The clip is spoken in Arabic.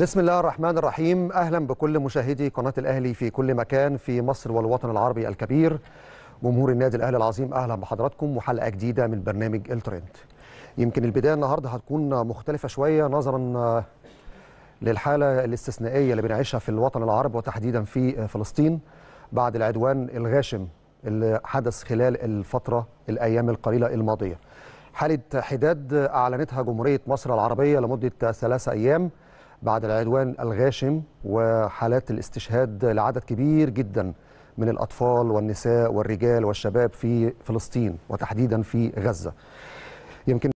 بسم الله الرحمن الرحيم. أهلا بكل مشاهدي قناة الأهلي في كل مكان في مصر والوطن العربي الكبير. جمهور النادي الأهلي العظيم أهلا بحضراتكم وحلقة جديدة من برنامج الترند. يمكن البداية النهاردة هتكون مختلفة شوية نظرا للحالة الاستثنائية اللي بنعيشها في الوطن العربي وتحديدا في فلسطين بعد العدوان الغاشم اللي حدث خلال الأيام القليلة الماضية. حالة حداد أعلنتها جمهورية مصر العربية لمدة 3 أيام بعد العدوان الغاشم وحالات الاستشهاد لعدد كبير جدا من الأطفال والنساء والرجال والشباب في فلسطين وتحديدا في غزة. يمكن